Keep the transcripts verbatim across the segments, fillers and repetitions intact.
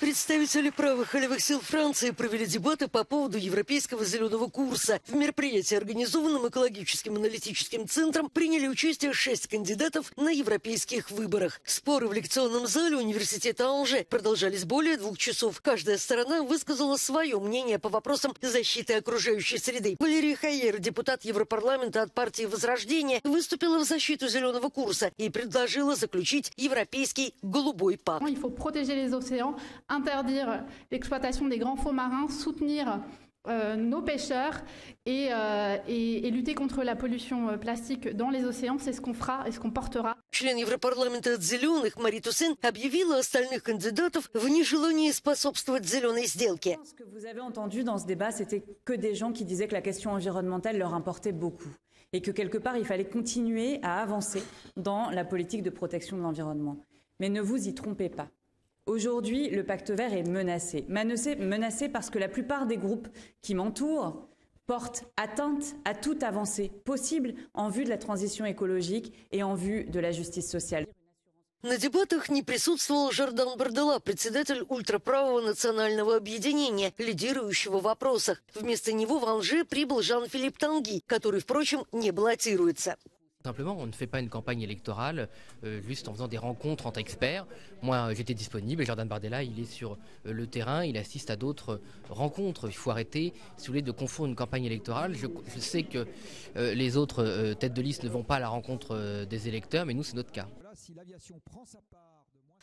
Представители правых и левых сил Франции провели дебаты по поводу европейского зеленого курса. В мероприятии, организованном экологическим аналитическим центром, приняли участие шесть кандидатов на европейских выборах. Споры в лекционном зале университета Анже продолжались более двух часов. Каждая сторона высказала свое мнение по вопросам защиты окружающей среды. Валерия Хайер, депутат Европарламента от партии «Возрождение», выступила в защиту зеленого курса и предложила заключить Европейский Голубой пак. Interdire l'exploitation des grands fonds marins, soutenir euh, nos pêcheurs et, euh, et, et lutter contre la pollution plastique dans les océans, c'est ce qu'on fera et ce qu'on portera. Член Европарламента от «Зеленых» Мари Туссен объявила остальных кандидатов в нежелании способствовать зеленой сделке. Ce que vous avez entendu dans ce débat, c'était que des gens qui disaient que la question environnementale leur importait beaucoup et que quelque part il fallait continuer à avancer dans la politique de protection de l'environnement. Mais ne vous y trompez pas. Aujourd'hui, le pacte vert est menacé. menacé. Menacé parce que la plupart des groupes qui m'entourent portent atteinte à toute avancée possible en vue de la transition écologique et en vue de la justice sociale. На дебатах не присутствовал Жордан Бардела, председатель ультраправого национального объединения, лидирующего в вопросах. Вместо него в Анже прибыл Жан-Филипп Танги, который, впрочем, не баллотируется. Simplement, on ne fait pas une campagne électorale euh, juste en faisant des rencontres entre experts. Moi, j'étais disponible. Jordan Bardella, il est sur euh, le terrain, il assiste à d'autres euh, rencontres. Il faut arrêter, si vous voulez, de confondre une campagne électorale. Je, je sais que euh, les autres euh, têtes de liste ne vont pas à la rencontre euh, des électeurs, mais nous, c'est notre cas.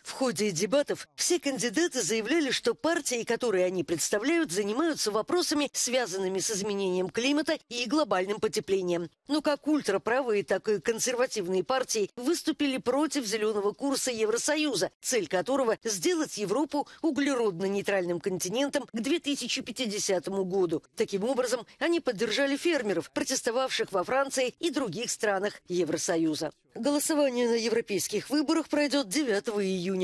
В ходе дебатов все кандидаты заявляли, что партии, которые они представляют, занимаются вопросами, связанными с изменением климата и глобальным потеплением. Но как ультраправые, так и консервативные партии выступили против зеленого курса Евросоюза, цель которого – сделать Европу углеродно-нейтральным континентом к две тысячи пятидесятому году. Таким образом, они поддержали фермеров, протестовавших во Франции и других странах Евросоюза. Голосование на европейских выборах пройдет девятого июня.